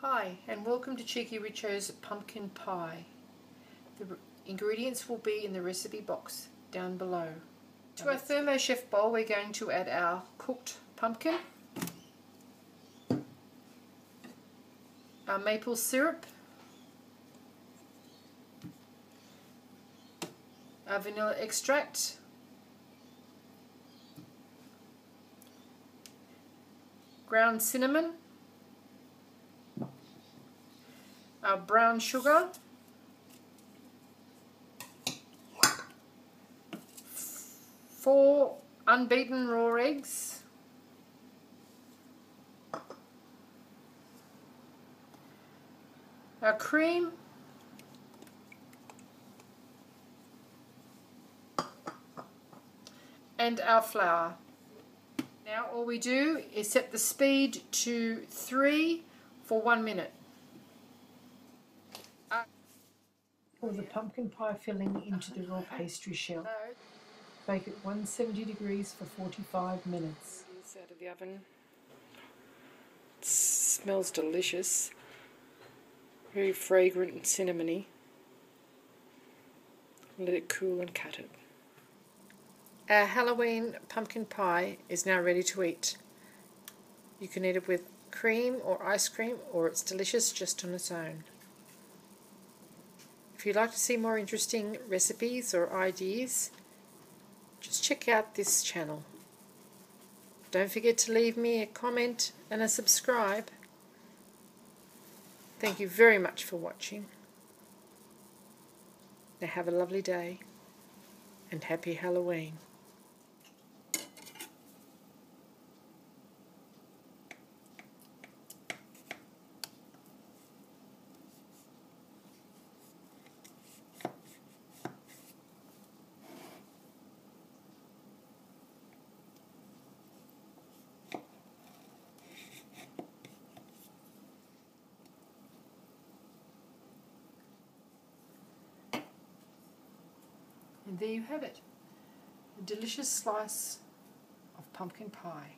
Hi, and welcome to Cheeky Richo's Pumpkin Pie. The ingredients will be in the recipe box down below. To our Thermo Chef bowl we're going to add our cooked pumpkin, our maple syrup, our vanilla extract, ground cinnamon, our brown sugar, four unbeaten raw eggs, our cream, and our flour. Now all we do is set the speed to 3 for 1 minute. Pour the pumpkin pie filling into the raw pastry shell. Bake at 170 degrees for 45 minutes. It's out of the oven. It smells delicious. Very fragrant and cinnamony. Let it cool and cut it. Our Halloween pumpkin pie is now ready to eat. You can eat it with cream or ice cream, or it's delicious just on its own. If you'd like to see more interesting recipes or ideas, just check out this channel. Don't forget to leave me a comment and a subscribe. Thank you very much for watching. Now have a lovely day and happy Halloween. And there you have it, a delicious slice of pumpkin pie.